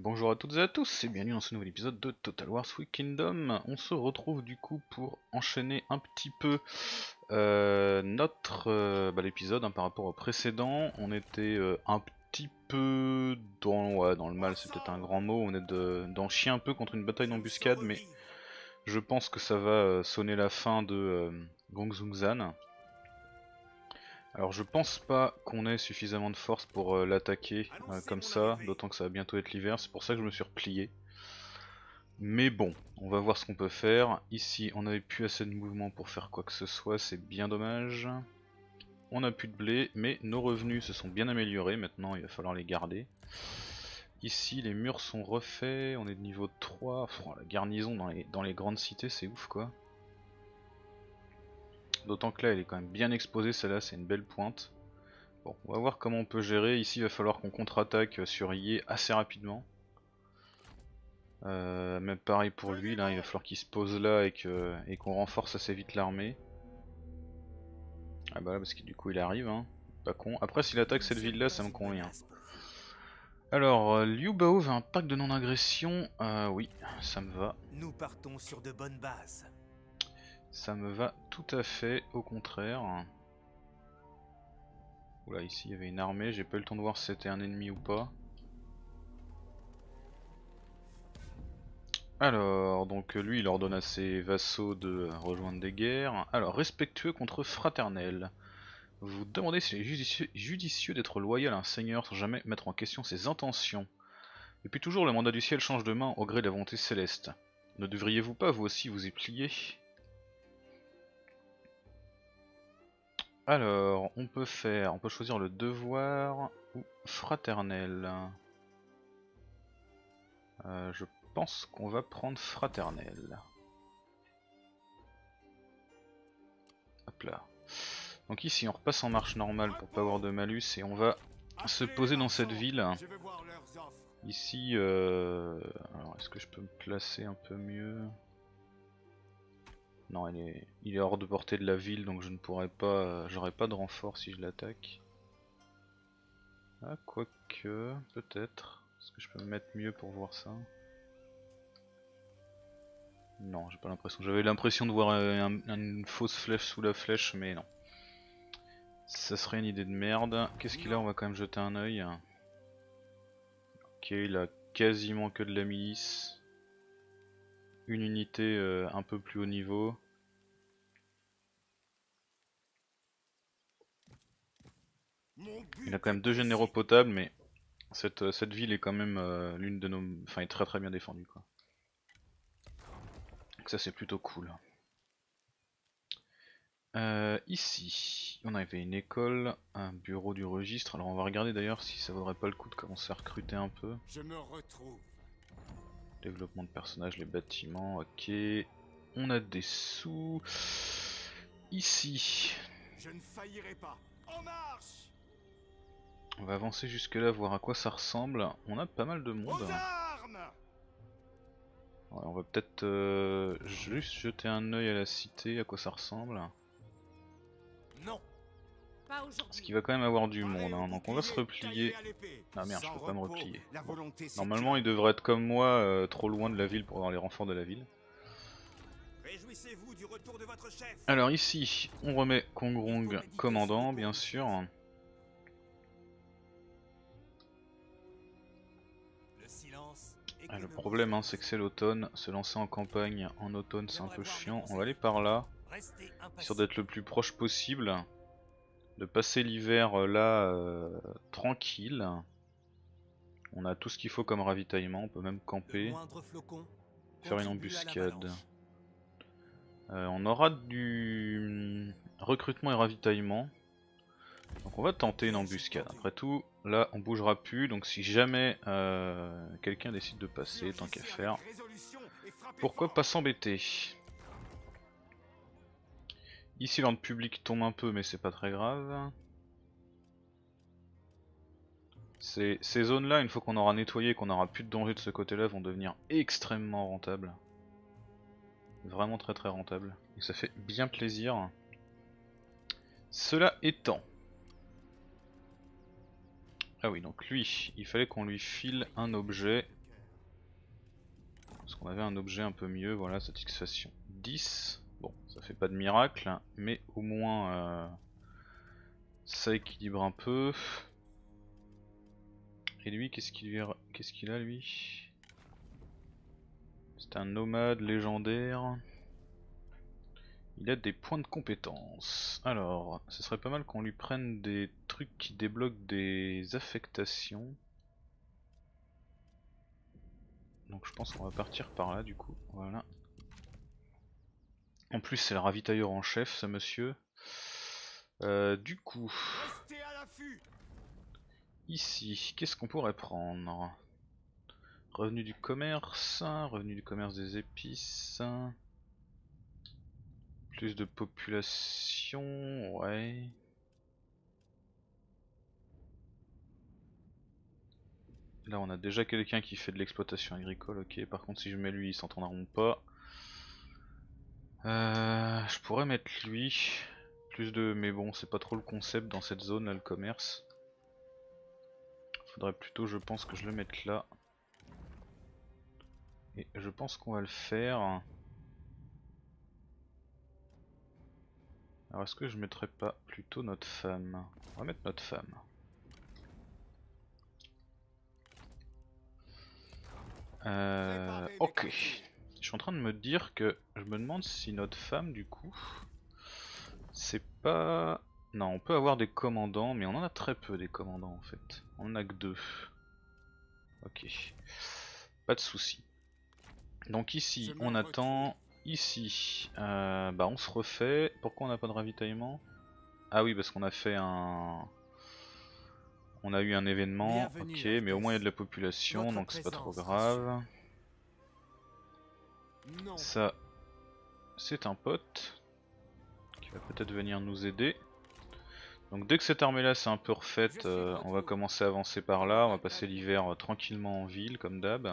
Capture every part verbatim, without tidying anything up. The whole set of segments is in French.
Bonjour à toutes et à tous et bienvenue dans ce nouvel épisode de Total War: Three Kingdoms. On se retrouve du coup pour enchaîner un petit peu euh, notre euh, bah, l'épisode hein, par rapport au précédent. On était euh, un petit peu dans, ouais, dans le mal, c'est peut-être un grand mot, on est de, d'en chier un peu contre une bataille d'embuscade, mais je pense que ça va sonner la fin de euh, Gongsun Zan. Alors je pense pas qu'on ait suffisamment de force pour euh, l'attaquer euh, comme ça, d'autant que ça va bientôt être l'hiver, c'est pour ça que je me suis replié. Mais bon, on va voir ce qu'on peut faire. Ici on n'avait plus assez de mouvement pour faire quoi que ce soit, c'est bien dommage. On n'a plus de blé, mais nos revenus se sont bien améliorés, maintenant il va falloir les garder. Ici les murs sont refaits, on est de niveau trois, enfin, la garnison dans les, dans les grandes cités c'est ouf quoi. D'autant que là elle est quand même bien exposée, celle-là c'est une belle pointe. Bon, on va voir comment on peut gérer. Ici il va falloir qu'on contre-attaque sur Yé assez rapidement. Euh, même pareil pour lui, là il va falloir qu'il se pose là et que, et qu'on renforce assez vite l'armée. Ah bah là parce que du coup il arrive, hein. Pas con. Après s'il attaque cette ville là ça me convient. Alors, euh, Liu Bao veut un pacte de non-agression. Euh, oui, ça me va. Nous partons sur de bonnes bases. Ça me va tout à fait, au contraire. Oula, ici il y avait une armée, j'ai pas eu le temps de voir si c'était un ennemi ou pas. Alors, donc lui il ordonne à ses vassaux de rejoindre des guerres. Alors, respectueux contre fraternel. Vous demandez s'il est judicieux, judicieux d'être loyal à un seigneur sans jamais mettre en question ses intentions. Depuis toujours, le mandat du ciel change de main au gré de la volonté céleste. Ne devriez-vous pas vous aussi vous y plier ? Alors, on peut faire, on peut choisir le devoir ou fraternel. Euh, je pense qu'on va prendre fraternel. Hop là. Donc ici, on repasse en marche normale pour pas avoir de malus et on va se poser dans cette ville. Ici, euh... alors est-ce que je peux me placer un peu mieux ? Non, il est, il est hors de portée de la ville, donc je ne pourrais pas, euh, j'aurai pas de renfort si je l'attaque. Ah, quoique, peut-être. Est-ce que je peux me mettre mieux pour voir ça? Non, j'ai pas l'impression. J'avais l'impression de voir euh, un, une fausse flèche sous la flèche, mais non. Ça serait une idée de merde. Qu'est-ce qu'il a? On va quand même jeter un œil. Ok, il a quasiment que de la milice. Une unité euh, un peu plus haut niveau. Il a quand même deux généraux potables, mais cette, cette ville est quand même euh, l'une de nos... Enfin, est très très bien défendue, quoi. Donc ça c'est plutôt cool. Euh, ici, on avait une école, un bureau du registre. Alors on va regarder d'ailleurs si ça vaudrait pas le coup de commencer à recruter un peu. Je me retrouve. Développement de personnages, les bâtiments, ok. On a des sous. Ici. Je ne faillirai pas. En marche ! On va avancer jusque là, voir à quoi ça ressemble. On a pas mal de monde. Aux armes ! Ouais, on va peut-être euh, juste jeter un œil à la cité, à quoi ça ressemble. Non. Parce qu'il va quand même avoir du monde, hein. Donc on va se replier. Ah merde, je peux pas me replier. Bon. Normalement il devrait être comme moi, euh, trop loin de la ville pour avoir les renforts de la ville. Alors ici, on remet Kong Rong commandant, bien sûr. Ah, le problème hein, c'est que c'est l'automne, se lancer en campagne en automne c'est un peu chiant. On va aller par là, histoire d'être le plus proche possible. De passer l'hiver là euh, tranquille. On a tout ce qu'il faut comme ravitaillement, on peut même camper, faire une embuscade. Euh, on aura du recrutement et ravitaillement. Donc on va tenter une embuscade. Après tout, là on bougera plus, donc si jamais euh, quelqu'un décide de passer, tant qu'à faire, pourquoi pas s'embêter ? Ici l'ordre public tombe un peu mais c'est pas très grave. Ces, ces zones là, une fois qu'on aura nettoyé et qu'on aura plus de danger de ce côté là, vont devenir extrêmement rentables. Vraiment très très rentables. Et ça fait bien plaisir. Cela étant. Ah oui, donc lui, il fallait qu'on lui file un objet Parce qu'on avait un objet un peu mieux, voilà, satisfaction dix. Bon, ça fait pas de miracle, mais au moins euh, ça équilibre un peu. Et lui, qu'est-ce qu'il lui... qu'est-ce qu'il a lui? C'est un nomade légendaire. Il a des points de compétence. Alors, ce serait pas mal qu'on lui prenne des trucs qui débloquent des affectations. Donc je pense qu'on va partir par là du coup, voilà. En plus c'est le ravitailleur en chef, ça monsieur. Euh, du coup... Ici, qu'est-ce qu'on pourrait prendre? Revenu du commerce, revenu du commerce des épices... Plus de population, ouais... Là on a déjà quelqu'un qui fait de l'exploitation agricole, ok, par contre si je mets lui ils s'entendront pas. Euh, je pourrais mettre lui, plus de... mais bon c'est pas trop le concept dans cette zone là, le commerce. Faudrait plutôt je pense que je le mette là. Et je pense qu'on va le faire. Alors est-ce que je mettrais pas plutôt notre femme? On va mettre notre femme. Euh, ok, je suis en train de me dire que je me demande si notre femme du coup c'est pas... Non, on peut avoir des commandants mais on en a très peu des commandants en fait, on en a que deux. Ok, pas de soucis. Donc ici on attend, ici euh, bah on se refait. Pourquoi on n'a pas de ravitaillement? Ah oui parce qu'on a fait un... On a eu un événement, ok, mais au moins il y a de la population, donc c'est pas trop grave. Ça, c'est un pote, qui va peut-être venir nous aider. Donc dès que cette armée-là s'est un peu refaite, euh, on va commencer à avancer par là, on va passer l'hiver euh, tranquillement en ville, comme d'hab.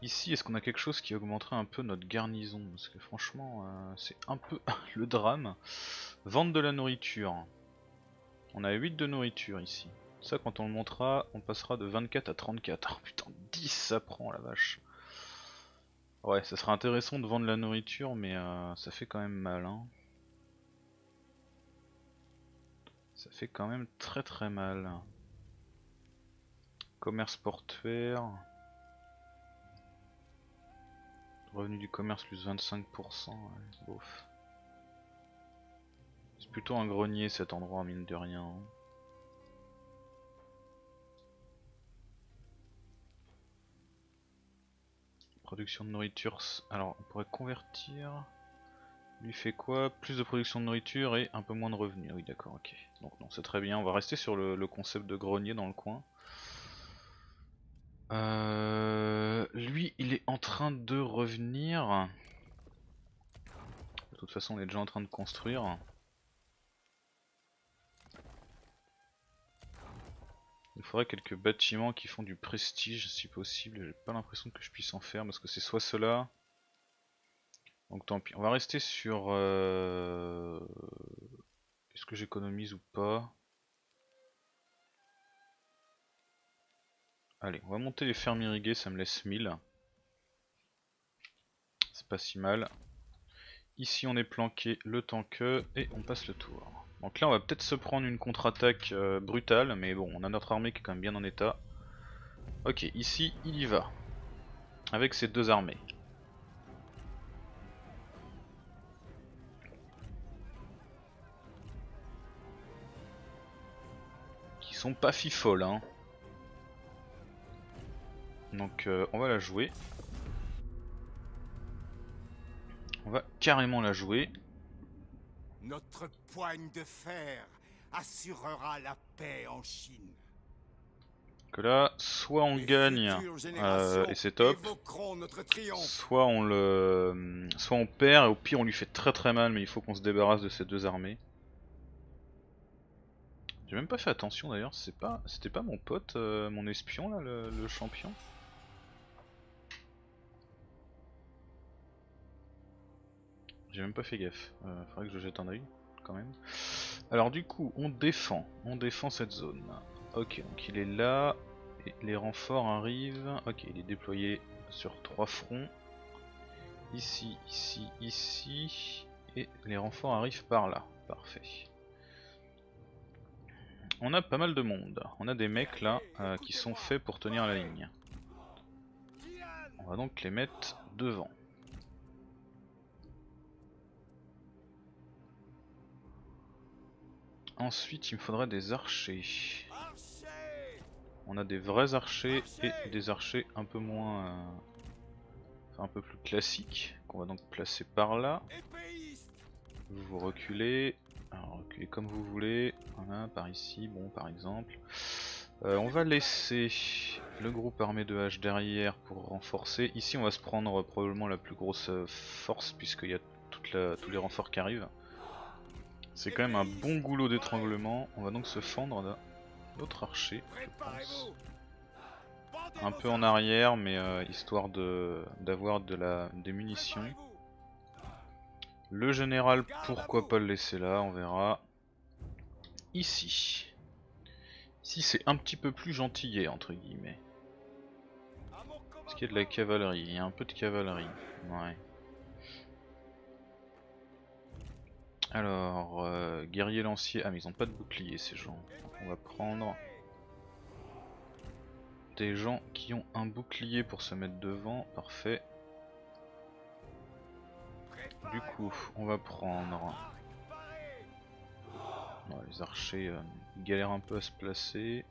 Ici, est-ce qu'on a quelque chose qui augmenterait un peu notre garnison? Parce que franchement, euh, c'est un peu le drame. Vente de la nourriture. On a huit de nourriture ici. Ça quand on le montera, on passera de vingt-quatre à trente-quatre. Oh, putain, dix ça prend la vache. Ouais, ça serait intéressant de vendre la nourriture, mais euh, ça fait quand même mal. Hein. Ça fait quand même très très mal. Commerce portuaire. Revenu du commerce plus vingt-cinq pour cent, ouais, bof. C'est plutôt un grenier cet endroit, mine de rien. Production de nourriture, alors on pourrait convertir. Lui fait quoi? Plus de production de nourriture et un peu moins de revenus. Oui d'accord, ok. Donc non, c'est très bien, on va rester sur le, le concept de grenier dans le coin. Euh, lui, il est en train de revenir. De toute façon, on est déjà en train de construire. Il faudrait quelques bâtiments qui font du prestige si possible, j'ai pas l'impression que je puisse en faire parce que c'est soit cela. Donc tant pis, on va rester sur... Euh... Est-ce que j'économise ou pas? Allez, on va monter les fermes irriguées, ça me laisse mille. C'est pas si mal. Ici on est planqué le temps que, et on passe le tour. Donc là on va peut-être se prendre une contre-attaque euh, brutale, mais bon, on a notre armée qui est quand même bien en état. Ok, ici il y va, avec ses deux armées. Qui sont pas fifolles, hein. Donc euh, on va la jouer. On va carrément la jouer. Notre poigne de fer assurera la paix en Chine. Que là, soit on les gagne euh, et c'est top, soit on le, soit on perd et au pire on lui fait très très mal, mais il faut qu'on se débarrasse de ces deux armées. J'ai même pas fait attention d'ailleurs, c'est pas, c'était pas mon pote, euh, mon espion là, le, le champion. J'ai même pas fait gaffe, euh, faudrait que je jette un oeil quand même. Alors du coup on défend, on défend cette zone. Ok, donc il est là, et les renforts arrivent. Ok, il est déployé sur trois fronts. Ici, ici, ici. Et les renforts arrivent par là. Parfait. On a pas mal de monde. On a des mecs là euh, qui sont faits pour tenir la ligne. On va donc les mettre devant. Ensuite, il me faudrait des archers. On a des vrais archers et des archers un peu moins... Euh, enfin un peu plus classiques, qu'on va donc placer par là. Vous vous reculez. Alors, reculez comme vous voulez. Voilà, par ici, bon, par exemple. Euh, on va laisser le groupe armé de hache derrière pour renforcer. Ici, on va se prendre probablement la plus grosse force, puisqu'il y a toute la, tous les renforts qui arrivent. C'est quand même un bon goulot d'étranglement. On va donc se fendre d'un autre archer, je pense. Un peu en arrière, mais euh, histoire de d'avoir de la des munitions. Le général, pourquoi pas le laisser là, on verra. Ici. Ici, c'est un petit peu plus gentillet, entre guillemets. Est-ce qu'il y a de la cavalerie? Il y a un peu de cavalerie, ouais. Alors, euh, guerrier lancier... Ah mais ils ont pas de bouclier ces gens. On va prendre des gens qui ont un bouclier pour se mettre devant, parfait. Du coup, on va prendre... Non, les archers euh, galèrent un peu à se placer.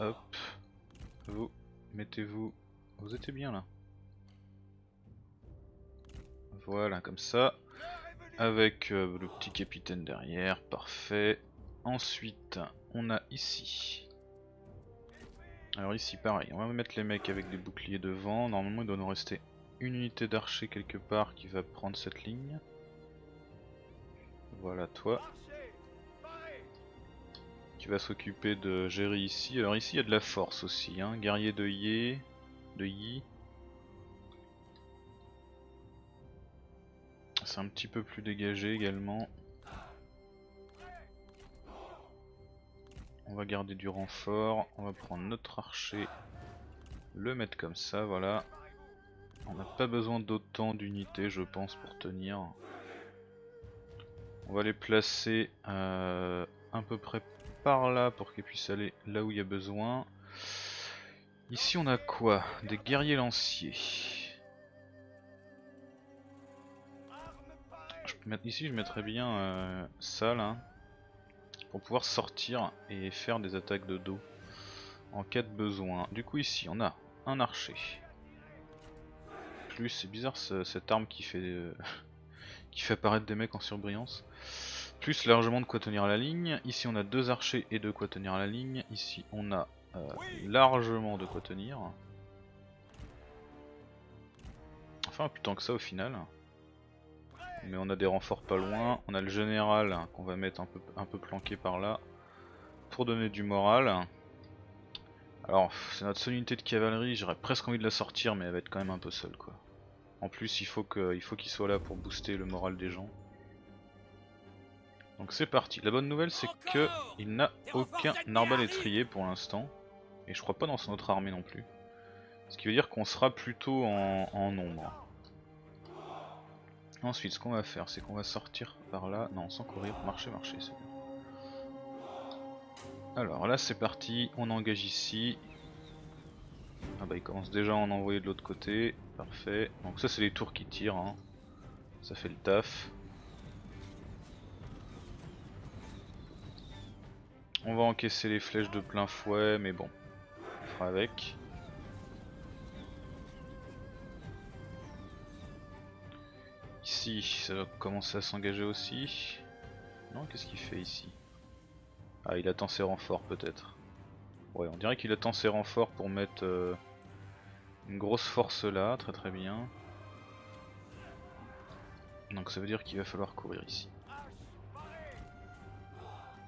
Hop. Vous, mettez-vous... Vous étiez bien là. Voilà, comme ça. Avec euh, le petit capitaine derrière, parfait. Ensuite, on a ici. Alors ici, pareil, on va mettre les mecs avec des boucliers devant. Normalement, il doit nous rester une unité d'archer quelque part qui va prendre cette ligne. Voilà, toi. Tu vas s'occuper de gérer ici. Alors ici, il y a de la force aussi, hein. Guerrier de Yi. De Yi. C'est un petit peu plus dégagé également. On va garder du renfort. On va prendre notre archer. Le mettre comme ça, voilà. On n'a pas besoin d'autant d'unités je pense pour tenir. On va les placer euh, à peu près par là pour qu'ils puissent aller là où il y a besoin. Ici on a quoi? Des guerriers lanciers. Ici je mettrais bien euh, ça là, pour pouvoir sortir et faire des attaques de dos en cas de besoin. Du coup ici on a un archer. Plus c'est bizarre ce, cette arme qui fait euh, qui fait apparaître des mecs en surbrillance. Plus largement de quoi tenir la ligne. Ici on a deux archers et de quoi tenir la ligne. Ici on a euh, largement de quoi tenir. Enfin plus tant que ça au final. Mais on a des renforts pas loin, on a le général hein, qu'on va mettre un peu, un peu planqué par là pour donner du moral. Alors c'est notre seule unité de cavalerie, j'aurais presque envie de la sortir mais elle va être quand même un peu seule quoi. En plus il faut que, il faut qu'il soit là pour booster le moral des gens. Donc c'est parti, la bonne nouvelle c'est que il n'a aucun arbalétrier pour l'instant. Et je crois pas dans son autre armée non plus. Ce qui veut dire qu'on sera plutôt en, en nombre. Ensuite, ce qu'on va faire, c'est qu'on va sortir par là. Non, sans courir, marcher, marcher, c'est bien. Alors là, c'est parti. On engage ici. Ah bah, il commence déjà à en envoyer de l'autre côté. Parfait. Donc, ça, c'est les tours qui tirent. Hein. Ça fait le taf. On va encaisser les flèches de plein fouet, mais bon, on fera avec. Ici, ça doit commencer à s'engager aussi. Non, qu'est-ce qu'il fait ici? Ah, il attend ses renforts peut-être. Ouais, on dirait qu'il attend ses renforts pour mettre euh, une grosse force là, très très bien. Donc ça veut dire qu'il va falloir courir ici.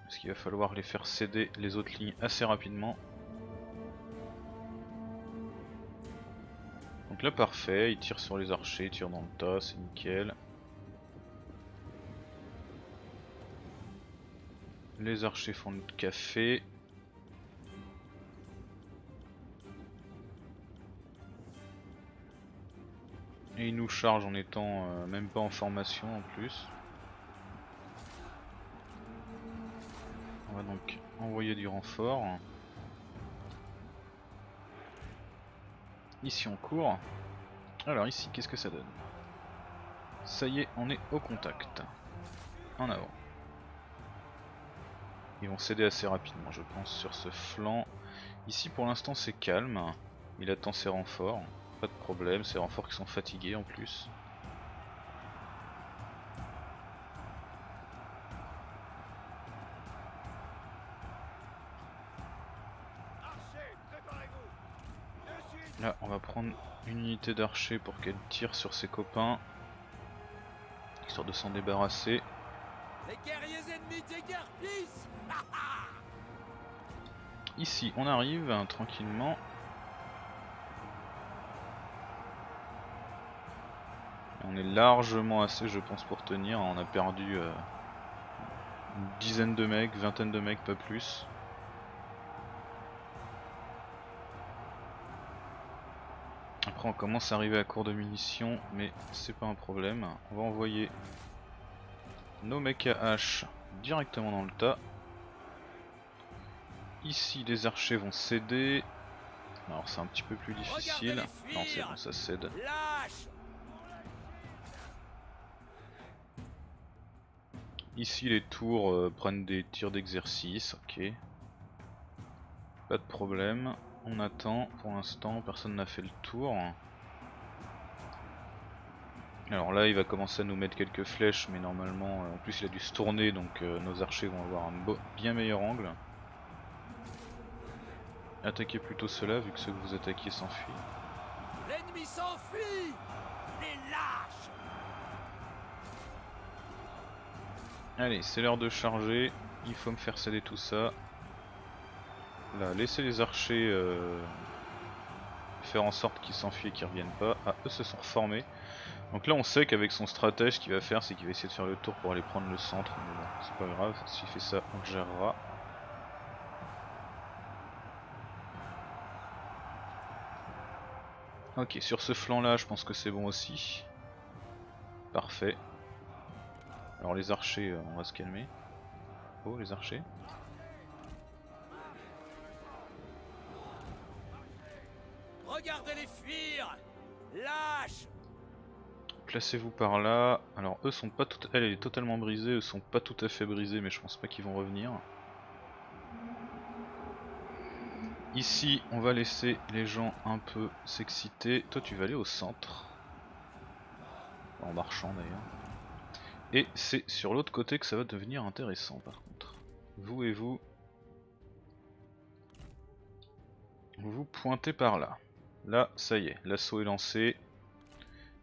Parce qu'il va falloir les faire céder les autres lignes assez rapidement. Donc là parfait, il tire sur les archers, il tire dans le tas, c'est nickel. Les archers font le café. Et il nous charge en étant euh, même pas en formation en plus. On va donc envoyer du renfort. Ici on court. Alors ici, qu'est-ce que ça donne? Ça y est, on est au contact. En avant. Ils vont céder assez rapidement, je pense, sur ce flanc. Ici pour l'instant c'est calme. Il attend ses renforts. Pas de problème, ces renforts qui sont fatigués en plus. Là on va prendre une unité d'archers pour qu'elle tire sur ses copains, histoire de s'en débarrasser. Les guerriers ennemis t'écarpissent. Ici on arrive hein, tranquillement. On est largement assez, je pense, pour tenir. On a perdu euh, une dizaine de mecs, vingtaine de mecs, pas plus. Après on commence à arriver à court de munitions, mais c'est pas un problème. On va envoyer nos mecs à hache directement dans le tas. Ici les archers vont céder. Alors c'est un petit peu plus difficile. Non c'est bon, ça cède. Ici les tours euh, prennent des tirs d'exercice, ok. Pas de problème, on attend pour l'instant, personne n'a fait le tour. Alors là il va commencer à nous mettre quelques flèches, mais normalement, euh, en plus il a dû se tourner, donc euh, nos archers vont avoir un beau, bien meilleur angle. Attaquez plutôt ceux-là, vu que ceux que vous attaquiez s'enfuient. L'ennemi s'enfuit, les lâches. Allez, c'est l'heure de charger, il faut me faire céder tout ça. Là, laissez les archers euh, faire en sorte qu'ils s'enfuient et qu'ils reviennent pas. Ah, eux se sont reformés. Donc là on sait qu'avec son stratège, ce qu'il va faire, c'est qu'il va essayer de faire le tour pour aller prendre le centre. Mais bon, c'est pas grave, s'il fait ça, on le gérera. Ok, sur ce flanc là, je pense que c'est bon aussi. Parfait. Alors les archers, on va se calmer. Oh les archers. Regardez-les fuir. Lâche. Placez-vous par là. Alors eux sont pas tout... Elle est totalement brisée, eux sont pas tout à fait brisés, mais je pense pas qu'ils vont revenir. Ici on va laisser les gens un peu s'exciter. Toi tu vas aller au centre. En marchant d'ailleurs. Et c'est sur l'autre côté que ça va devenir intéressant par contre. Vous et vous, vous vous pointez par là. Là, ça y est, l'assaut est lancé.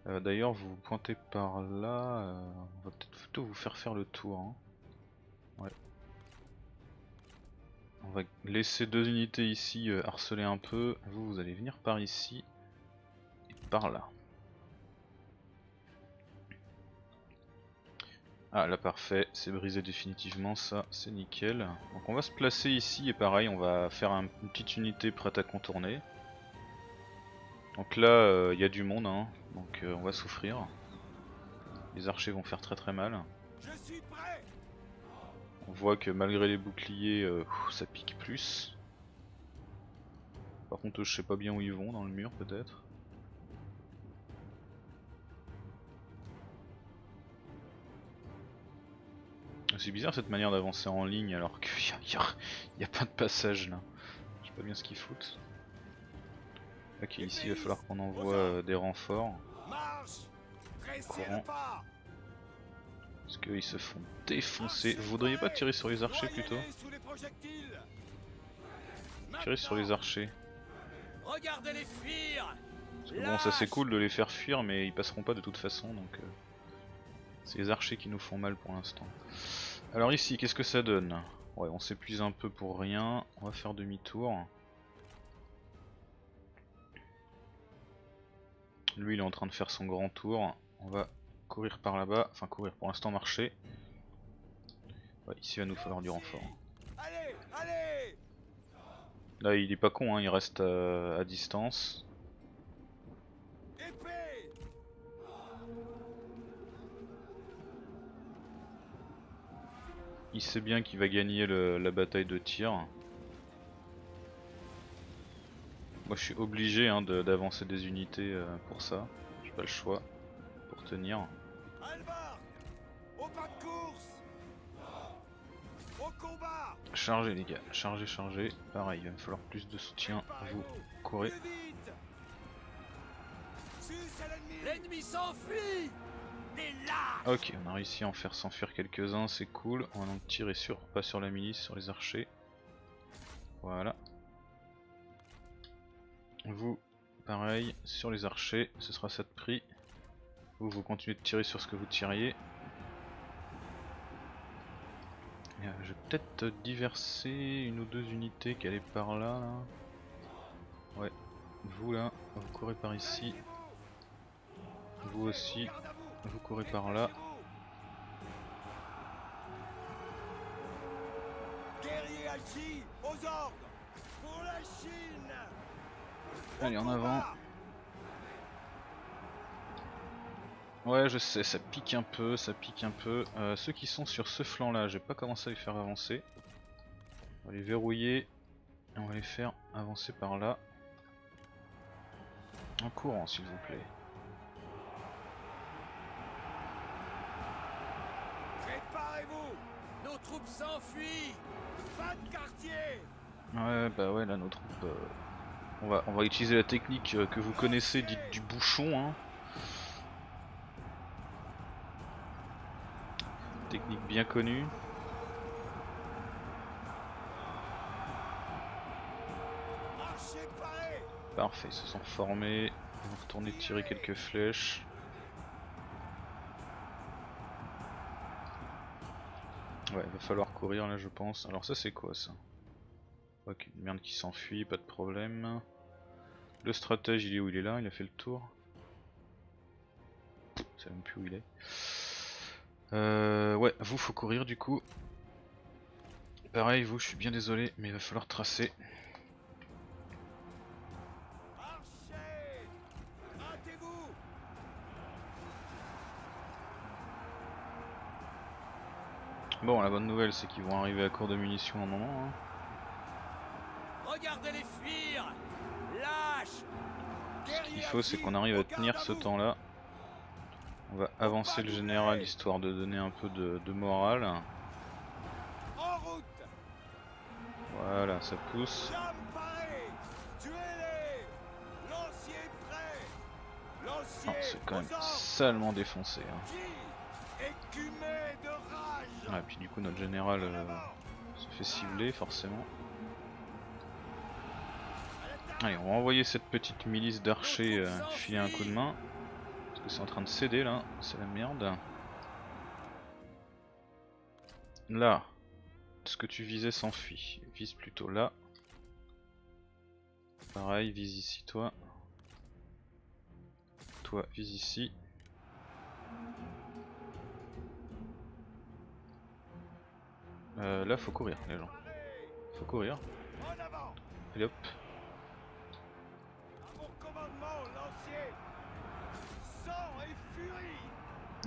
Euh, D'ailleurs, vous vous pointez par là. Euh, on va peut-être plutôt vous faire faire le tour. Hein. Ouais. On va laisser deux unités ici euh, harceler un peu. Vous, vous allez venir par ici et par là. Ah là parfait, c'est brisé définitivement, ça c'est nickel. Donc on va se placer ici et pareil on va faire un, une petite unité prête à contourner. Donc là il y a du monde hein, donc euh, on va souffrir. Les archers vont faire très très mal. Je suis prêt. On voit que malgré les boucliers euh, ça pique plus. Par contre je sais pas bien où ils vont, dans le mur peut-être. C'est bizarre cette manière d'avancer en ligne alors qu'il n'y a, a, a pas de passage là. Je sais pas bien ce qu'ils foutent. Ok, ici il va falloir qu'on envoie euh, des renforts. Courant. Parce qu'ils se font défoncer. Vous voudriez pas tirer sur les archers plutôt? Tirer sur les archers. Parce que bon, ça c'est cool de les faire fuir, mais ils passeront pas de toute façon donc. Euh... C'est les archers qui nous font mal pour l'instant. Alors ici, qu'est-ce que ça donne? Ouais, on s'épuise un peu pour rien. On va faire demi-tour. Lui, il est en train de faire son grand tour. On va courir par là-bas. Enfin, courir, pour l'instant, marcher. Ouais, ici, il va nous falloir du renfort. Là, il est pas con, hein, il reste à, à distance. Il sait bien qu'il va gagner le, la bataille de tir. Moi je suis obligé hein, d'avancer de, des unités euh, pour ça. J'ai pas le choix pour tenir. Chargez les gars, chargez, chargez. Pareil, il va me falloir plus de soutien. Vous courez. L'ennemi s'enfuit. Ok, on a réussi à en faire s'enfuir quelques-uns, c'est cool. On va donc tirer sur, pas sur la milice, sur les archers. Voilà. Vous, pareil, sur les archers, ce sera ça de prix. Vous, vous continuez de tirer sur ce que vous tiriez. Et, euh, je vais peut-être diverser une ou deux unités qui allaient par là, là. Ouais, vous là, vous courez par ici. Vous aussi. Vous courez par là. Allez, en avant. Ouais, je sais, ça pique un peu, ça pique un peu. Euh, ceux qui sont sur ce flanc là, j'ai pas commencé à les faire avancer. On va les verrouiller et on va les faire avancer par là. En courant, s'il vous plaît. Nos troupes s'enfuient. Pas de quartier. Ouais bah ouais là nos troupes euh, on, va, on va utiliser la technique euh, que vous connaissez dite du bouchon hein. Technique bien connue. Parfait, ils se sont formés. On va retourner tirer quelques flèches. Ouais, va falloir courir là je pense. Alors ça c'est quoi ça? Ok, une merde qui s'enfuit, pas de problème. Le stratège il est où? Il est là, il a fait le tour. Je sais même plus où il est. Euh, ouais, vous faut courir du coup. Pareil vous, je suis bien désolé, mais il va falloir tracer. Bon, la bonne nouvelle c'est qu'ils vont arriver à court de munitions à un moment. Hein. Regardez-les fuir. Lâche. Ce qu'il faut c'est qu'on arrive à tenir ce temps là. On va avancer le général histoire de donner un peu de, de morale. En route. Voilà, ça pousse. Oh, c'est quand même salement défoncé. Hein. Ah, et puis du coup notre général euh, se fait cibler forcément. Allez, on va envoyer cette petite milice d'archers euh, filer un coup de main. Parce que c'est en train de céder là, c'est la merde. Là, ce que tu visais s'enfuit. Vise plutôt là. Pareil, vise ici toi. Toi, vise ici. Euh, là faut courir les gens. Faut courir. Allez hop.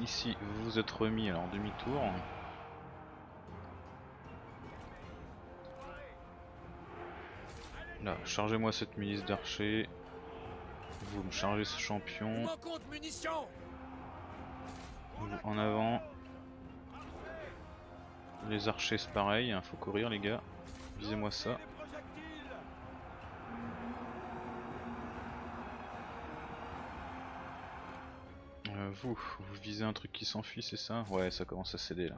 Ici vous vous êtes remis alors en demi-tour. Là, chargez-moi cette milice d'archers. Vous me chargez ce champion. En avant. Les archers c'est pareil, faut courir les gars, visez-moi ça. Euh, vous, vous visez un truc qui s'enfuit c'est ça? Ouais ça commence à céder là.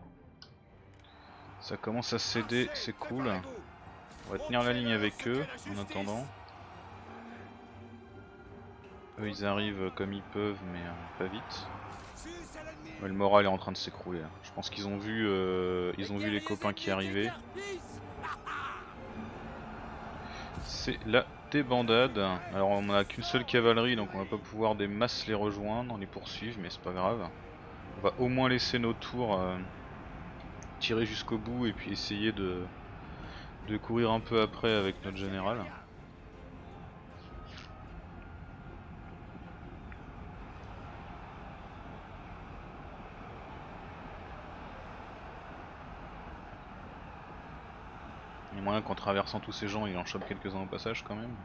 Ça commence à céder, c'est cool. On va tenir la ligne avec eux en attendant. Eux ils arrivent comme ils peuvent mais euh, pas vite. Ouais, le moral est en train de s'écrouler. Je pense qu'ils ont vu, euh, ils ont vu les copains qui arrivaient. C'est la débandade. Alors on n'a qu'une seule cavalerie, donc on va pas pouvoir des masses les rejoindre, les poursuivre, mais c'est pas grave. On va au moins laisser nos tours euh, tirer jusqu'au bout et puis essayer de, de courir un peu après avec notre général. moyen qu'en traversant tous ces gens, il en chope quelques-uns au passage quand même.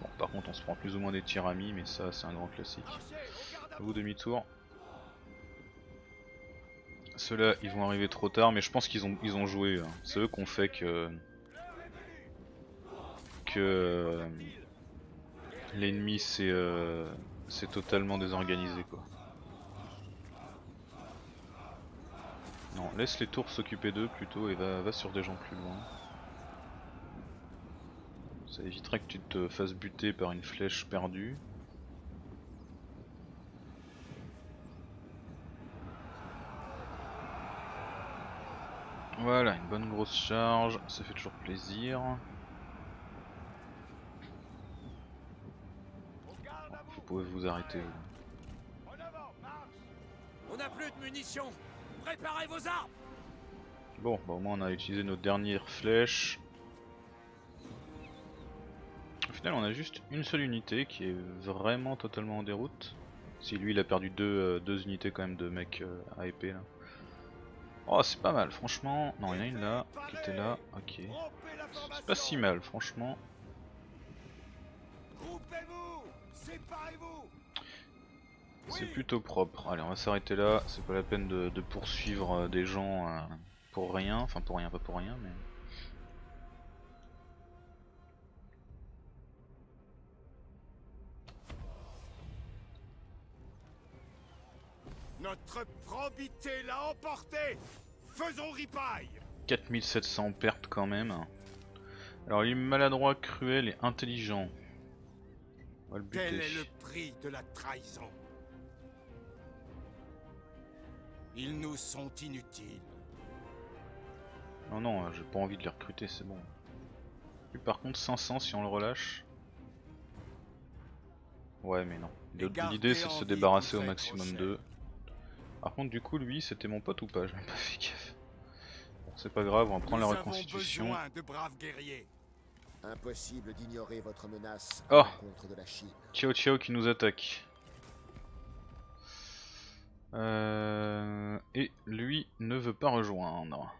Bon, par contre, on se prend plus ou moins des tiramis, mais ça, c'est un grand classique. Vous, demi-tour. Ceux-là, ils vont arriver trop tard, mais je pense qu'ils ont, ils ont joué. Hein. C'est eux qu'on fait que... que... l'ennemi, c'est... Euh... c'est totalement désorganisé quoi. Non, laisse les tours s'occuper d'eux plutôt et va, va sur des gens plus loin. Ça éviterait que tu te fasses buter par une flèche perdue. Voilà, une bonne grosse charge, ça fait toujours plaisir. Vous pouvez vous arrêter. En avant, marche. On n'a plus de munitions. Préparez vos armes. Bon, bah au moins on a utilisé nos dernières flèches. Au final, on a juste une seule unité qui est vraiment totalement en déroute. Si lui, il a perdu deux, euh, deux unités quand même de mecs euh, à épée là. Oh, c'est pas mal, franchement. Non, il y en a une là qui était là. Ok. C'est pas si mal, franchement. C'est plutôt propre. Allez, on va s'arrêter là. C'est pas la peine de, de poursuivre des gens euh, pour rien. Enfin, pour rien, pas pour rien, mais. Notre probité l'a emporté. Faisons ripaille. quatre mille sept cents pertes quand même. Alors, il est maladroit, cruel et intelligent. On va le buter. Quel est le prix de la trahison? Ils nous sont inutiles. Non, non, j'ai pas envie de les recruter, c'est bon. Lui, par contre, cinq cents si on le relâche. Ouais, mais non. L'idée, c'est de se débarrasser au maximum d'eux. Par contre, du coup, lui, c'était mon pote ou pas? J'ai même pas fait gaffe. Bon, c'est pas grave, on va prendre la reconstitution. De braves guerriers. Impossible d'ignorer votre menace oh. contre de la Chine. Ciao Ciao qui nous attaque. Euh... Et lui ne veut pas rejoindre.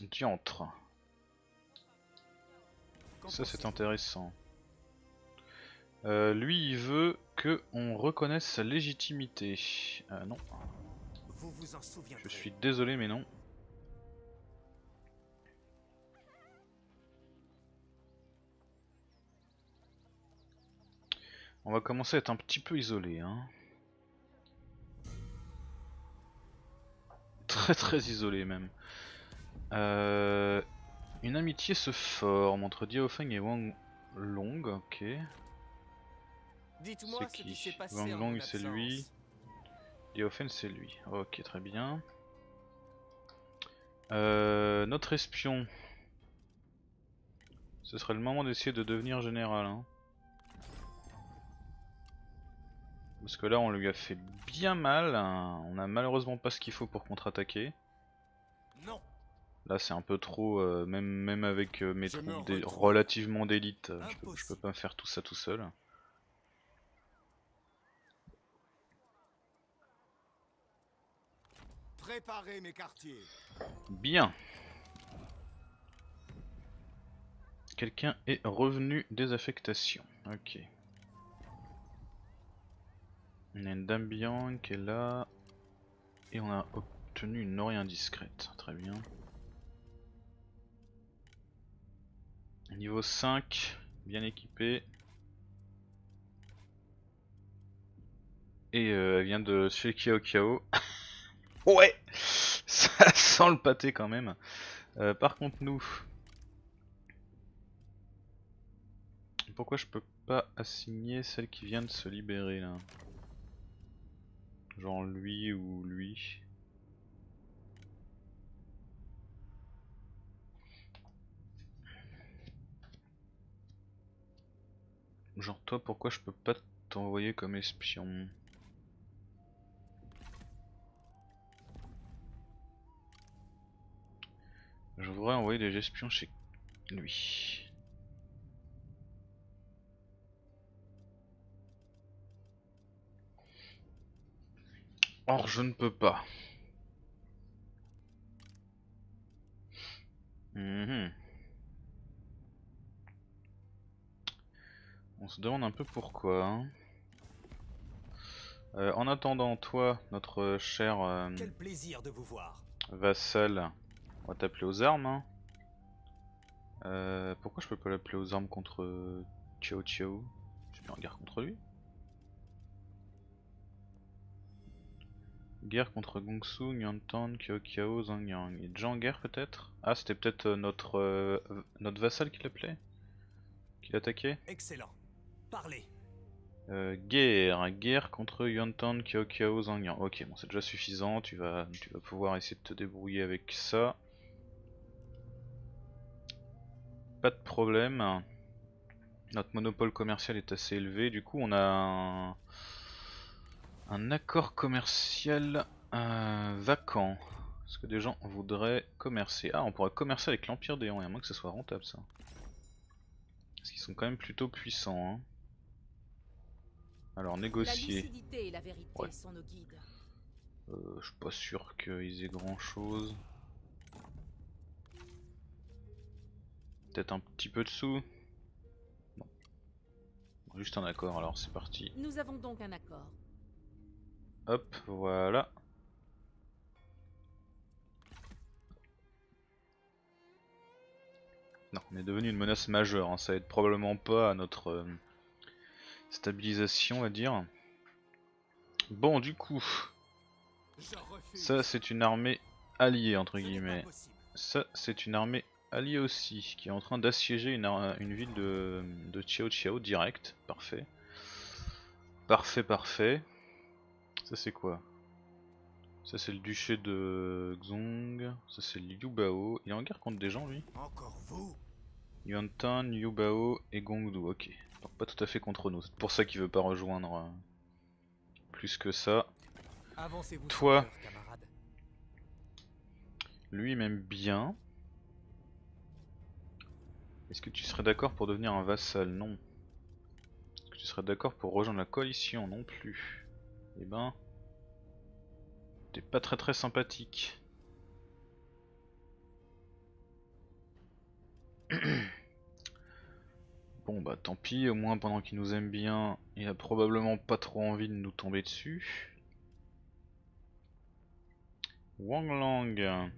Diantre. Ça c'est intéressant. Euh, lui il veut que on reconnaisse sa légitimité. Euh, non. Vous vous en souviendrez. Je suis désolé mais non. On va commencer à être un petit peu isolé, hein. Très très isolé même. Euh, une amitié se forme entre Diao Feng et Wang Long, ok. C'est qui? Wang Long c'est lui. Diao Feng c'est lui, ok très bien. Euh, notre espion. Ce serait le moment d'essayer de devenir général, hein. Parce que là on lui a fait bien mal, hein. On a malheureusement pas ce qu'il faut pour contre-attaquer. Là c'est un peu trop, euh, même, même avec euh, mes troupes dé relativement d'élite, euh, je, peux, je peux pas faire tout ça tout seul. Préparez mes quartiers. Bien. Quelqu'un est revenu des affectations, ok. On a une dame Bian qui est là. Et on a obtenu une oreille indiscrète. Très bien. Niveau cinq, bien équipé. Et euh, elle vient de chez Kiao Kiao. Ouais, ça sent le pâté quand même. Euh, par contre nous... Pourquoi je peux pas assigner celle qui vient de se libérer là ? Genre lui ou lui. Genre toi pourquoi je peux pas t'envoyer comme espion? Je voudrais envoyer des espions chez lui. Or je ne peux pas. Mmh. On se demande un peu pourquoi. Hein. Euh, en attendant, toi, notre cher euh, Quel plaisir de vous voir. Vassal, on va t'appeler aux armes. Hein. Euh, pourquoi je peux pas l'appeler aux armes contre Cao Cao? Je suis en guerre contre lui. Guerre contre Gongsun, Yuan Tan, Cao Cao, Zhang Yang. Il est déjà en guerre peut-être? Ah, c'était peut-être notre euh, notre vassal qui l'appelait, qui l'attaquait. Excellent. Parlez. Euh, guerre, guerre contre Yuan Tan, Cao Cao, Zhang Yang. Ok, bon, c'est déjà suffisant. Tu vas, tu vas pouvoir essayer de te débrouiller avec ça. Pas de problème. Notre monopole commercial est assez élevé. Du coup, on a un... un accord commercial euh, vacant. Est-ce que des gens voudraient commercer? Ah, on pourrait commercer avec l'Empire des Han, à moins que ce soit rentable ça. Parce qu'ils sont quand même plutôt puissants. Hein. Alors, négocier. La et la ouais. Sont nos guides. Euh, je suis pas sûr qu'ils aient grand chose. Peut-être un petit peu de sous. Non. Juste un accord, alors c'est parti. Nous avons donc un accord. Hop, voilà. Non, on est devenu une menace majeure, hein. Ça aide probablement pas à notre euh, stabilisation, on va dire. Bon, du coup, ça c'est une armée alliée, entre guillemets. Ça c'est une armée alliée aussi, qui est en train d'assiéger une, une ville de, de Cao Cao direct. Parfait. Parfait, parfait. Ça c'est quoi? Ça c'est le duché de Xong, ça c'est Liu Bao. Il est en guerre contre des gens lui? Encore vous? Yuan Tan, Liu Bao et Gongdu, ok. Donc pas tout à fait contre nous, c'est pour ça qu'il veut pas rejoindre euh, plus que ça. Avancez-vous. Toi, camarade. Lui il m'aime bien. Est-ce que tu serais d'accord pour devenir un vassal? Non. Est-ce que tu serais d'accord pour rejoindre la coalition? Non plus. Eh ben, t'es pas très très sympathique. Bon bah tant pis, au moins pendant qu'il nous aime bien, il a probablement pas trop envie de nous tomber dessus. Wang Lang.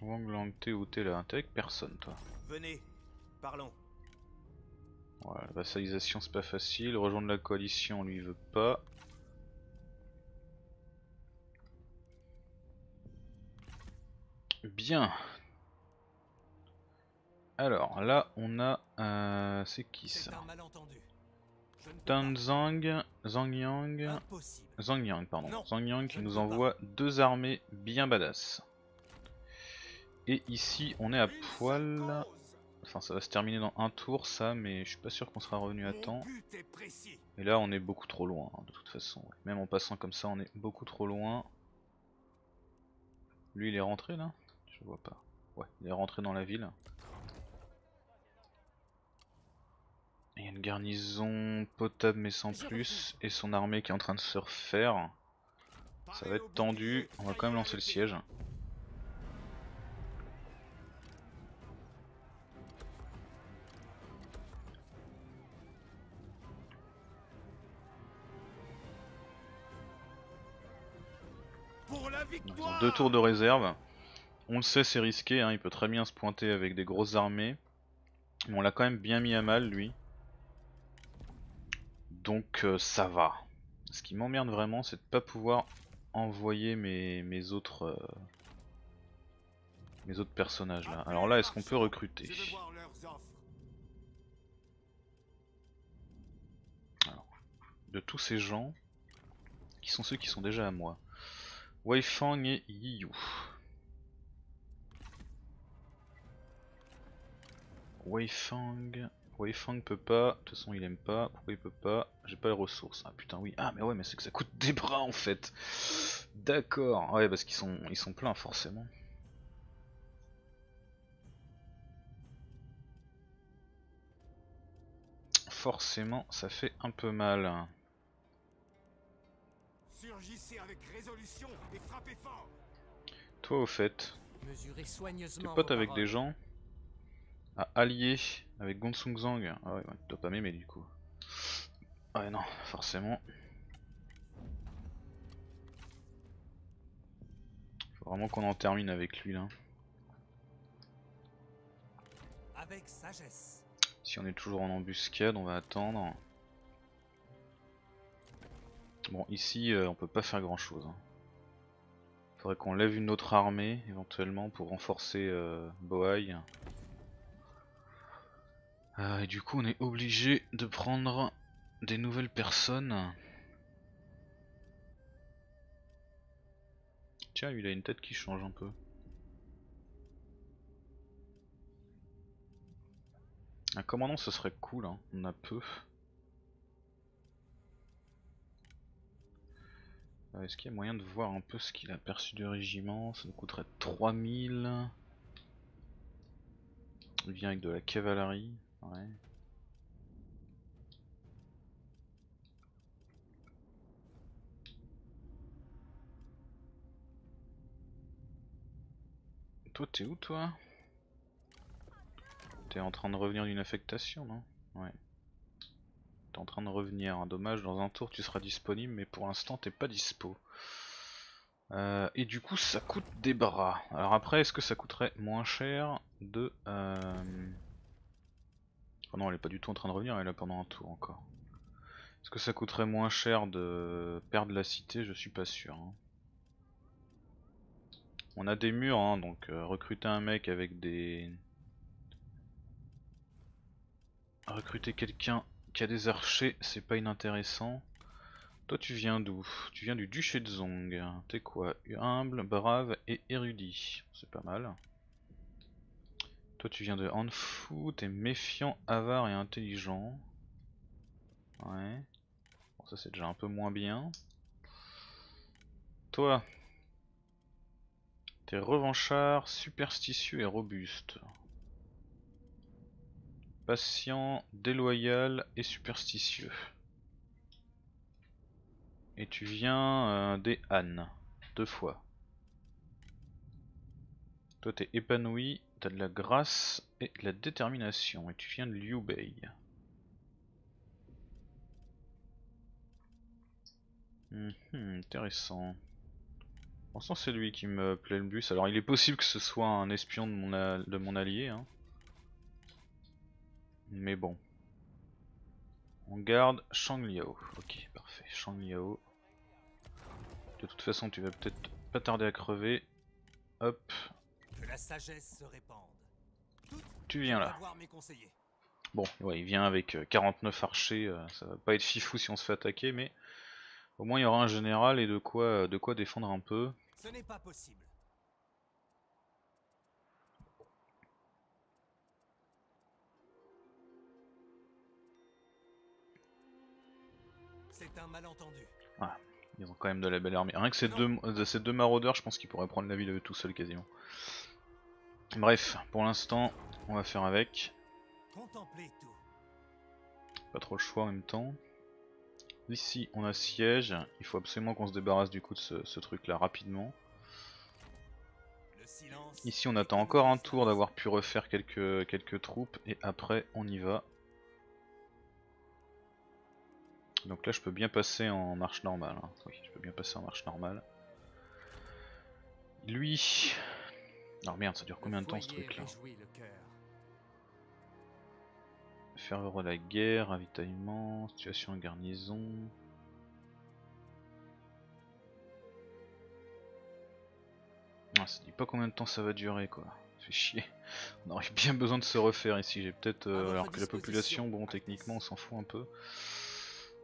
Wang Lang, t'es où? T'es là? T'es avec personne toi. Venez, parlons. Voilà, la vassalisation c'est pas facile, rejoindre la coalition on lui veut pas. Bien. Alors là on a... Euh, c'est qui ça? Tan Zhang, Zhang Yang, Zhang Yang pardon, non, Zhang Yang qui nous envoie deux armées bien badass. Et ici on est à poil... Enfin ça va se terminer dans un tour ça, mais je suis pas sûr qu'on sera revenu à temps. Et là on est beaucoup trop loin hein, de toute façon. Ouais. Même en passant comme ça on est beaucoup trop loin. Lui il est rentré là? Je vois pas. Ouais, il est rentré dans la ville. Il y a une garnison potable mais sans plus. Et son armée qui est en train de se refaire. Ça va être tendu. On va quand même lancer le siège. Ils ont deux tours de réserve. On le sait, c'est risqué, hein. Il peut très bien se pointer avec des grosses armées. Mais on l'a quand même bien mis à mal lui. Donc euh, ça va. Ce qui m'emmerde vraiment c'est de pas pouvoir envoyer mes, mes autres euh, mes autres personnages là. Alors là est-ce qu'on peut recruter? Alors, de tous ces gens, qui sont ceux qui sont déjà à moi? Wei Fang et Yiyu. Wei Fang. Wei Fang peut pas. De toute façon, il aime pas. Pourquoi il peut pas? J'ai pas les ressources. Ah putain, oui. Ah, mais ouais, mais c'est que ça coûte des bras en fait. D'accord. Ouais, parce qu'ils sont, ils sont pleins forcément. forcément ça fait un peu mal. Surgissez avec résolution et frappez fort. Toi au fait, t'es pote avec des gens à allier avec Gongsun Zan. Ah ouais, ouais tu dois pas m'aimer du coup. Ouais non, forcément. Faut vraiment qu'on en termine avec lui là. Avec sagesse. Si on est toujours en embuscade, on va attendre. Bon, ici, euh, on peut pas faire grand chose. Hein. Faudrait qu'on lève une autre armée, éventuellement, pour renforcer euh, Bohai. Euh, et du coup, on est obligé de prendre des nouvelles personnes. Tiens, il a une tête qui change un peu. Un commandant, ce serait cool, hein. On a peu. Euh, Est-ce qu'il y a moyen de voir un peu ce qu'il a perçu du régiment? Ça nous coûterait trois mille. Il vient avec de la cavalerie. Ouais. Toi, t'es où, toi? T'es en train de revenir d'une affectation, non? Ouais. T'es en train de revenir, hein. Dommage, dans un tour tu seras disponible, mais pour l'instant t'es pas dispo. Euh, et du coup ça coûte des bras. Alors après, est-ce que ça coûterait moins cher de... Euh... Oh non, elle est pas du tout en train de revenir, elle est là pendant un tour encore. Est-ce que ça coûterait moins cher de perdre la cité? Je suis pas sûr. Hein. On a des murs, hein, donc euh, recruter un mec avec des... Recruter quelqu'un qui a des archers, c'est pas inintéressant. Toi tu viens d'où? Tu viens du duché de Zong. T'es quoi? Humble, brave et érudit. C'est pas mal. Toi tu viens de Hanfu, t'es méfiant, avare et intelligent. Ouais. Bon, ça c'est déjà un peu moins bien. Toi, t'es revanchard, superstitieux et robuste. Patient, déloyal et superstitieux. Et tu viens euh, des Han, deux fois. Toi t'es épanoui, t'as de la grâce et de la détermination. Et tu viens de Liu Bei. Hum, hum, intéressant. Pour l'instant c'est lui qui me plaît le plus. Alors il est possible que ce soit un espion de mon, a de mon allié. Hein. Mais bon, on garde Shang Liao. Ok, parfait. Shang Liao. De toute façon, tu vas peut-être pas tarder à crever. Hop. Que la sagesse se répande. Tu viens là. Bon, ouais, il vient avec quarante-neuf archers. Ça va pas être fifou si on se fait attaquer, mais au moins il y aura un général et de quoi, de quoi défendre un peu. Ce n'est pas possible. C'est un malentendu. Ah, ils ont quand même de la belle armée. Rien que ces deux, ces deux maraudeurs, je pense qu'ils pourraient prendre la ville tout seuls quasiment. Bref, pour l'instant, on va faire avec. Pas trop le choix en même temps. Ici, on a siège. Il faut absolument qu'on se débarrasse du coup de ce, ce truc-là rapidement. Ici, on attend encore un tour d'avoir pu refaire quelques, quelques troupes et après, on y va. Donc là je peux bien passer en marche normale, hein. Oui, je peux bien passer en marche normale. Lui... Alors merde, ça dure combien de temps ce truc là? Ferveur de la guerre, ravitaillement, situation en garnison... Ah, ça dit pas combien de temps ça va durer quoi, ça fait chier. On aurait bien besoin de se refaire ici, j'ai peut-être... Euh, alors que la population, bon techniquement on s'en fout un peu.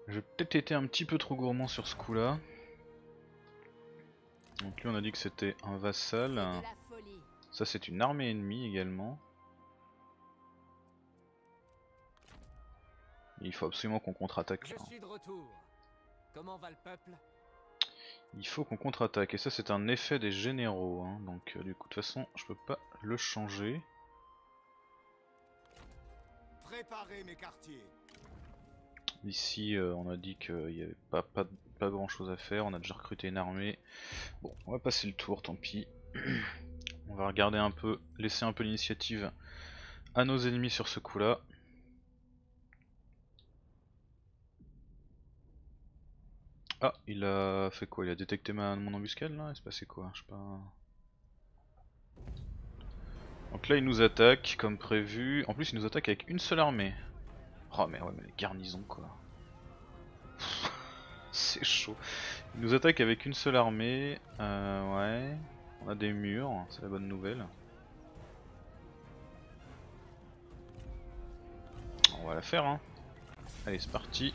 J'ai peut-être été un petit peu trop gourmand sur ce coup là. Donc lui on a dit que c'était un vassal. Ça c'est une armée ennemie également. Et il faut absolument qu'on contre-attaque là. Il faut qu'on contre-attaque et ça c'est un effet des généraux hein. Donc euh, du coup de toute façon je peux pas le changer. Préparez mes quartiers. Ici euh, on a dit qu'il n'y avait pas, pas, pas grand chose à faire, on a déjà recruté une armée. Bon, on va passer le tour, tant pis. On va regarder un peu, laisser un peu l'initiative à nos ennemis sur ce coup-là. Ah, il a fait quoi? Il a détecté ma, mon embuscade là? Il se passait quoi? Je sais pas. Donc là il nous attaque comme prévu. En plus il nous attaque avec une seule armée. Oh mais ouais mais les garnisons quoi. C'est chaud. Il nous attaque avec une seule armée. Euh, ouais. On a des murs, c'est la bonne nouvelle. On va la faire hein. Allez c'est parti.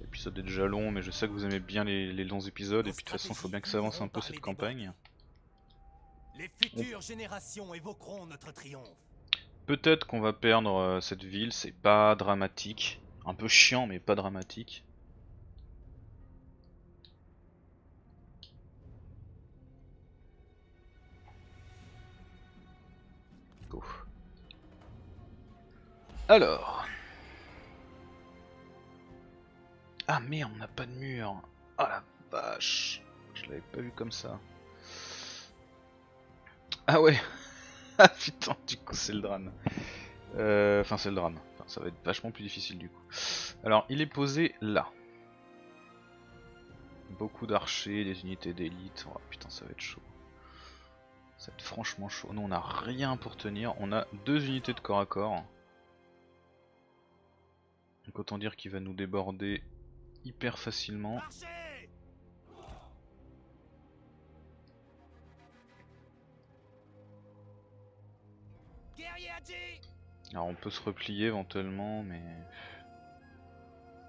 L'épisode est déjà long mais je sais que vous aimez bien les, les longs épisodes et puis de toute façon il faut bien que ça avance un peu cette campagne. Les futures générations évoqueront notre triomphe. Peut-être qu'on va perdre euh, cette ville, c'est pas dramatique. Un peu chiant mais pas dramatique. Go. Alors... Ah merde, on n'a pas de mur. Ah la vache. Je l'avais pas vu comme ça. Ah ouais. Ah putain, du coup c'est le drame. Enfin euh, c'est le drame. Enfin, ça va être vachement plus difficile du coup. Alors il est posé là. Beaucoup d'archers, des unités d'élite. Oh putain ça va être chaud. Ça va être franchement chaud. Nous on n'a rien pour tenir. On a deux unités de corps à corps. Donc autant dire qu'il va nous déborder hyper facilement. Alors on peut se replier éventuellement mais...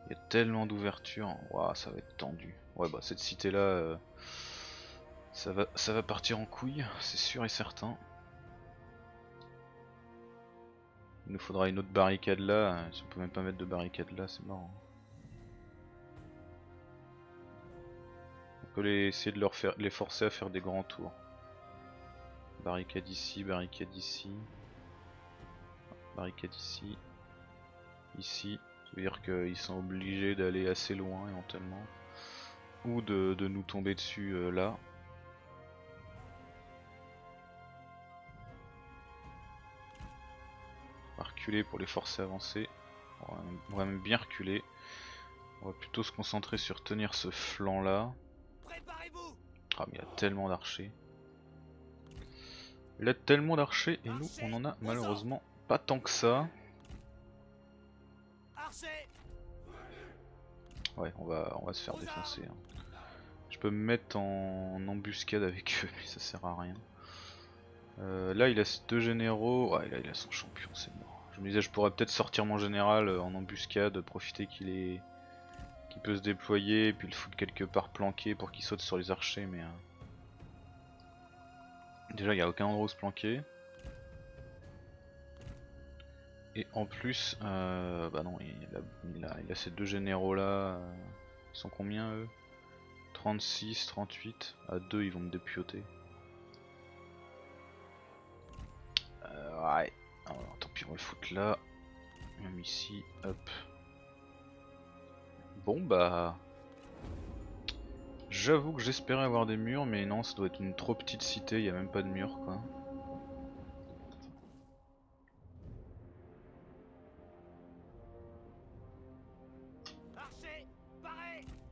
Il y a tellement d'ouverture, waouh ça va être tendu. Ouais bah cette cité là, euh... ça va, ça va partir en couille, c'est sûr et certain. Il nous faudra une autre barricade là, si on peut même pas mettre de barricade là c'est marrant. On peut les, essayer de leur faire, les forcer à faire des grands tours. Barricade ici, barricade ici. Barricade ici, ici, ça veut dire qu'ils sont obligés d'aller assez loin éventuellement, ou de, de nous tomber dessus euh, là. On va reculer pour les forcer à avancer, on va, même, on va même bien reculer, on va plutôt se concentrer sur tenir ce flanc là. Ah mais il y a tellement d'archers, il y a tellement d'archers et nous on en a malheureusement pas tant que ça. Ouais, on va, on va se faire défoncer. Hein. Je peux me mettre en embuscade avec eux, mais ça sert à rien. Euh, là, il a deux généraux. Ouais, là, il a son champion, c'est mort. Je me disais, je pourrais peut-être sortir mon général en embuscade, profiter qu'il est, qu'il peut se déployer, et puis le foutre quelque part planqué pour qu'il saute sur les archers, mais. Euh... Déjà, il n'y a aucun endroit où se planquer. Et en plus, euh, bah non, il a, il, a, il a ces deux généraux là, euh, ils sont combien eux? trente-six, trente-huit, à deux ils vont me dépioter. Euh, ouais, alors tant pis on va le foutre là, même ici, hop. Bon bah, j'avoue que j'espérais avoir des murs mais non ça doit être une trop petite cité, il n'y a même pas de mur quoi.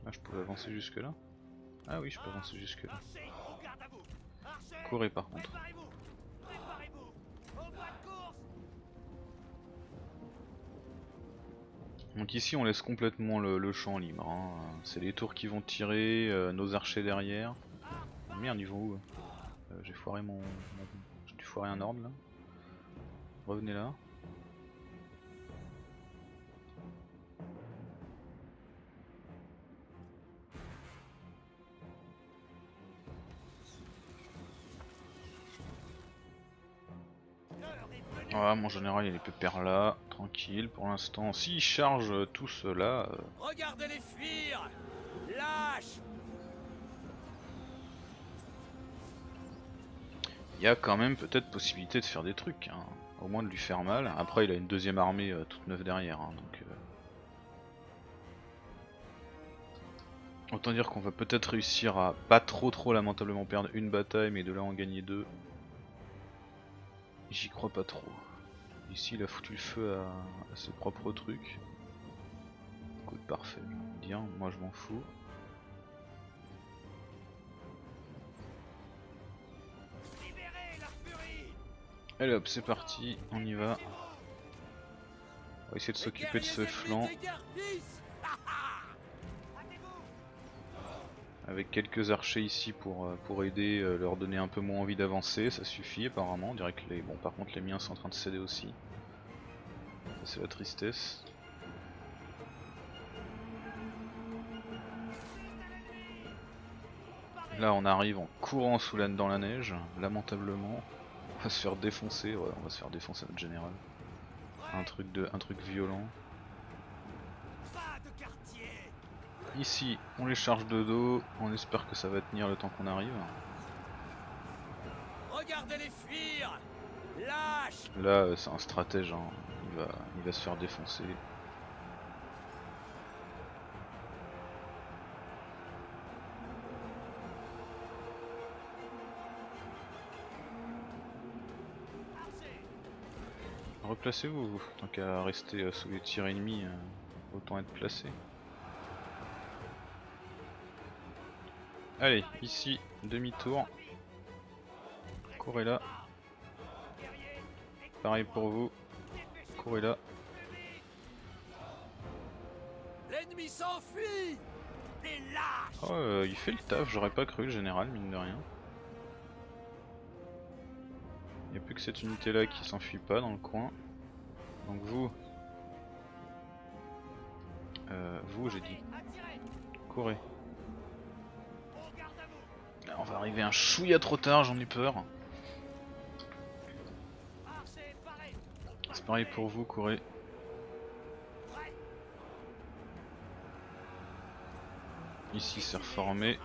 Ah, je pouvais avancer jusque là? Ah oui, je peux avancer jusque là. Courez par contre. Donc ici on laisse complètement le, le champ libre. Hein. C'est les tours qui vont tirer, euh, nos archers derrière. Oh, merde, ils vont où? euh, J'ai foiré mon... mon... J'ai dû foirer un ordre là. Revenez là. Ah, mon général il est pépère là, tranquille pour l'instant. S'il charge tout cela. Euh... Regardez-les fuir! Lâche! Il y a quand même peut-être possibilité de faire des trucs, hein. Au moins de lui faire mal. Après il a une deuxième armée euh, toute neuve derrière, hein, donc. Euh... Autant dire qu'on va peut-être réussir à pas trop trop lamentablement perdre une bataille, mais de là en gagner deux. J'y crois pas trop. Ici il a foutu le feu à, à ses propres trucs. Écoute, parfait, bien, moi je m'en fous. Allez hop, c'est parti, on y va. On va essayer de s'occuper de ce flanc. Avec quelques archers ici pour, pour aider, leur donner un peu moins envie d'avancer, ça suffit apparemment. On dirait que les... Bon, par contre les miens sont en train de céder aussi. C'est la tristesse. Là on arrive en courant sous la... dans la neige, lamentablement. On va se faire défoncer, ouais, on va se faire défoncer notre général. Un truc de... un truc violent. Ici, on les charge de dos, on espère que ça va tenir le temps qu'on arrive. Regardez-les fuir. Lâche. Là, c'est un stratège, hein. il, va, il va se faire défoncer. Replacez-vous, tant qu'à rester sous les tirs ennemis, autant être placé. Allez, ici, demi-tour. Courez là. Pareil pour vous. Courez là. L'ennemi s'enfuit. Oh, euh, il fait le taf, j'aurais pas cru le général, mine de rien. Il n'y a plus que cette unité là qui s'enfuit pas dans le coin. Donc vous. Euh, vous, j'ai dit. Courez. On va arriver un chouïa trop tard, j'en ai peur. C'est pareil pour vous, courez. Ici c'est reformé.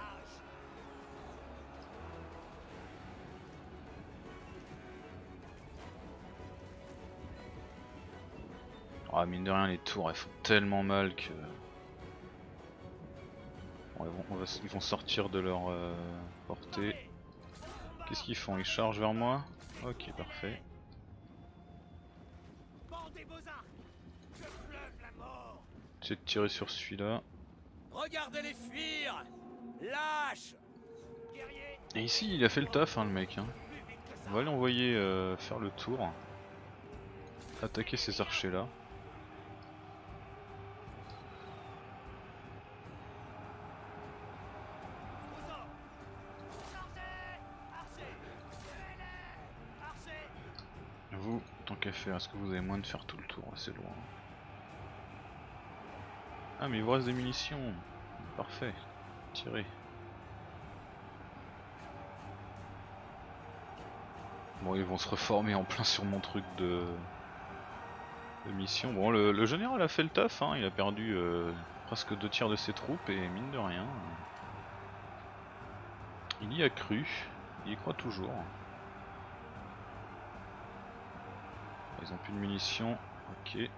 Ah, mine de rien, les tours elles font tellement mal que... Bon, ils, vont, on va, ils vont sortir de leur euh, portée. Qu'est-ce qu'ils font? Ils chargent vers moi? Ok, parfait. J'essaie de tirer sur celui-là. Et ici, il a fait le taf, hein, le mec. Hein. On va l'envoyer euh, faire le tour. Attaquer ces archers-là. Qu'à faire, est-ce que vous avez moins de faire tout le tour? C'est loin. Ah, mais il vous reste des munitions. Parfait. Tirez. Bon, ils vont se reformer en plein sur mon truc de, de mission. Bon, le, le général a fait le taf, hein. Il a perdu euh, presque deux tiers de ses troupes et mine de rien, il y a cru, il y croit toujours. Ils ont plus de munitions, ok. Est-ce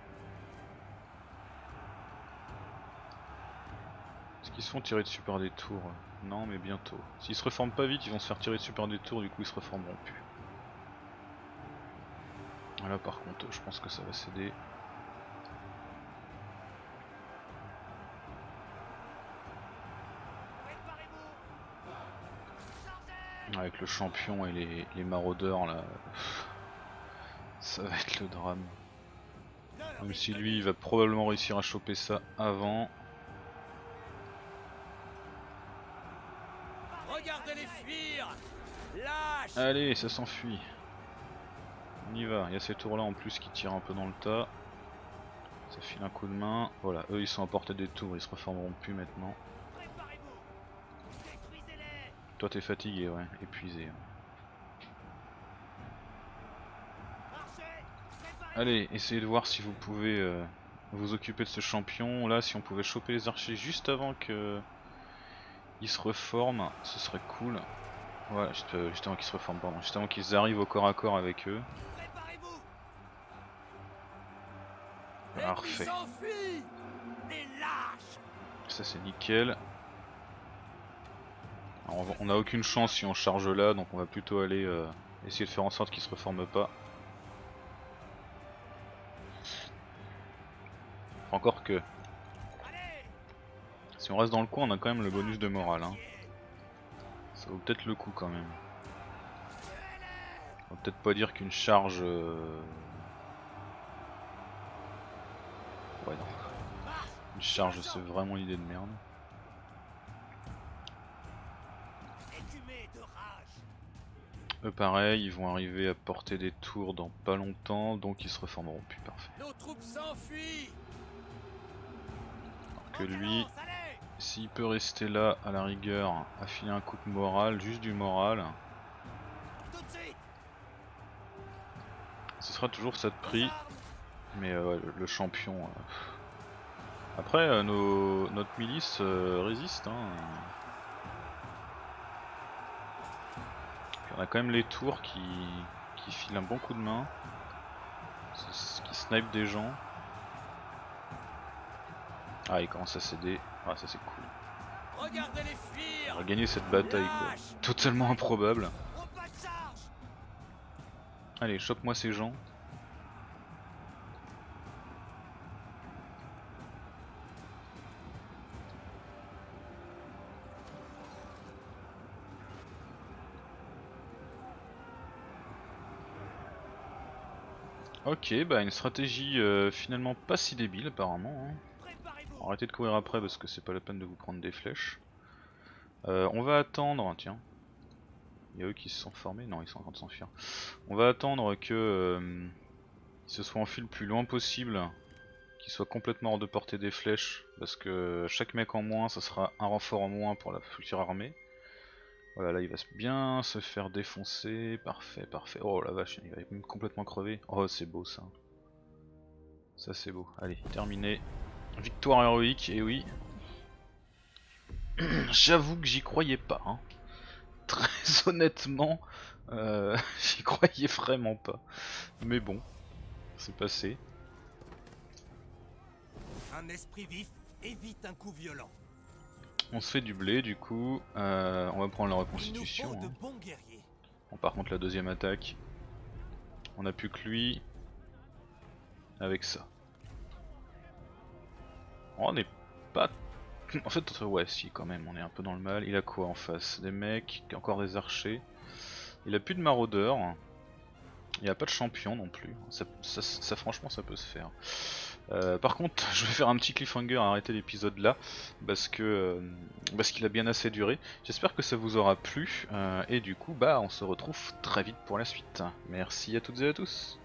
qu'ils se font tirer dessus par des tours? Non, mais bientôt. S'ils se reforment pas vite, ils vont se faire tirer dessus par des tours, du coup ils se reformeront plus. Voilà, par contre, je pense que ça va céder. Avec le champion et les, les maraudeurs là. Ça va être le drame. Même si lui il va probablement réussir à choper ça avant. Regardez-les fuir. Lâche. Allez, ça s'enfuit. On y va, il y a ces tours là en plus qui tirent un peu dans le tas. Ça file un coup de main. Voilà, eux ils sont à portée des tours, ils se reformeront plus maintenant. Toi t'es fatigué, ouais, épuisé. Allez, essayez de voir si vous pouvez euh, vous occuper de ce champion. Là, si on pouvait choper les archers juste avant que euh, ils se reforment, ce serait cool. Voilà, juste, euh, juste avant qu'ils se reforment, pardon. Juste avant qu'ils arrivent au corps à corps avec eux. Parfait. Ça c'est nickel. Alors on n'a aucune chance si on charge là, donc on va plutôt aller euh, essayer de faire en sorte qu'il se reforme pas. Encore que... si on reste dans le coin, on a quand même le bonus de morale. Hein. Ça vaut peut-être le coup quand même. On va peut-être pas dire qu'une charge... Euh... ouais non. Une charge c'est vraiment l'idée de merde. Eux pareil, ils vont arriver à porter des tours dans pas longtemps, donc ils se reformeront plus, parfait. Alors que lui, s'il peut rester là à la rigueur, affiler un coup de morale, juste du moral, ce sera toujours ça de prix. Mais euh, le champion... Euh... Après, euh, nos... notre milice euh, résiste. Hein. Puis on a quand même les tours qui, qui filent un bon coup de main. Qui snipe des gens. Ah, il commence à céder. Ah, ça c'est cool. On va gagner cette bataille quoi. Totalement improbable. Allez, chope-moi ces gens. Ok, bah une stratégie euh, finalement pas si débile apparemment. Hein. Arrêtez de courir après parce que c'est pas la peine de vous prendre des flèches. Euh, on va attendre, tiens. Il y a eux qui se sont formés, non ils sont en train de s'enfuir. On va attendre que euh, ils se soient enfuis le plus loin possible, qu'ils soient complètement hors de portée des flèches, parce que chaque mec en moins ça sera un renfort en moins pour la future armée. Voilà, là il va bien se faire défoncer, parfait, parfait, oh la vache, il va même complètement crever, oh c'est beau ça, ça c'est beau, allez, terminé, victoire héroïque, et eh oui, j'avoue que j'y croyais pas, hein. Très honnêtement, euh, j'y croyais vraiment pas, mais bon, c'est passé. Un esprit vif évite un coup violent. On se fait du blé du coup, euh, on va prendre la reconstitution. Hein. Bon, par contre la deuxième attaque, on n'a plus que lui avec ça. Oh, on n'est pas... en fait ouais si quand même, on est un peu dans le mal. Il a quoi en face? Des mecs, encore des archers. Il a plus de maraudeurs. Il a pas de champion non plus. Ça, ça, ça franchement ça peut se faire. Euh, par contre, je vais faire un petit cliffhanger à arrêter l'épisode là, parce que euh, parce qu'il a bien assez duré. J'espère que ça vous aura plu, euh, et du coup, bah, on se retrouve très vite pour la suite. Merci à toutes et à tous.